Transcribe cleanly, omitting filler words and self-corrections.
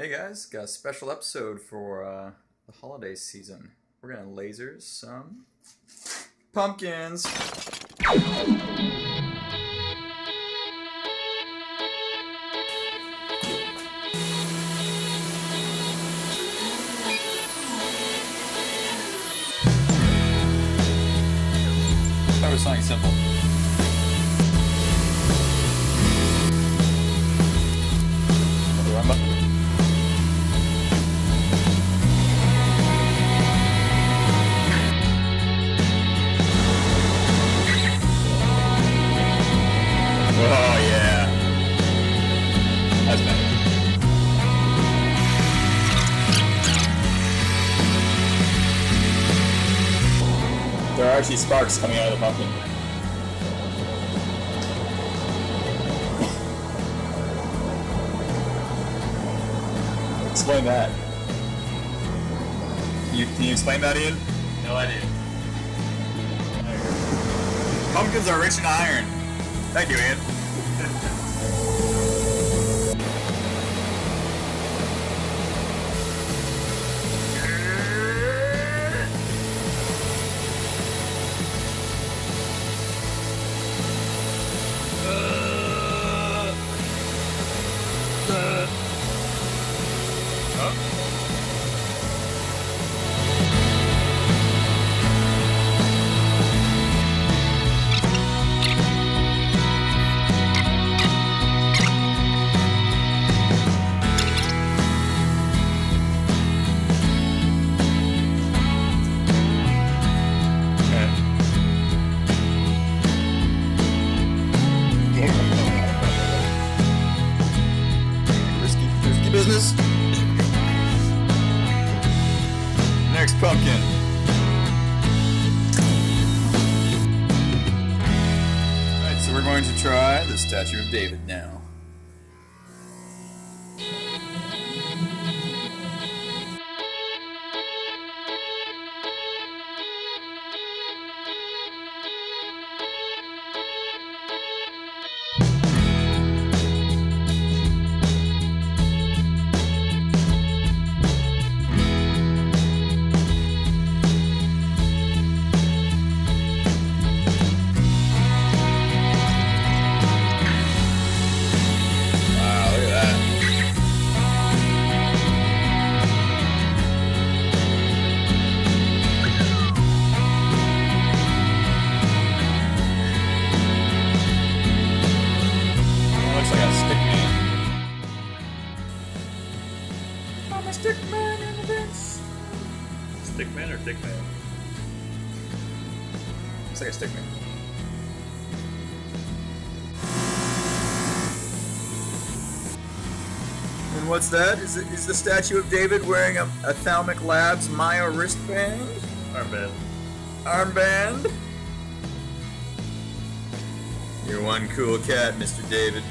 Hey guys, got a special episode for the holiday season. We're gonna laser some pumpkins. Start with something simple. There are actually sparks coming out of the pumpkin. Explain that. Can you explain that, Ian? No, I didn't. Pumpkins are rich in iron. Thank you, Ian. Business. Next pumpkin. Alright, so we're going to try the Statue of David now. Stickman in the fence. Stickman or Dickman? Looks like a stickman. And what's that? Is the Statue of David wearing a Thalmic Labs Myo wristband? Armband. Armband? You're one cool cat, Mr. David.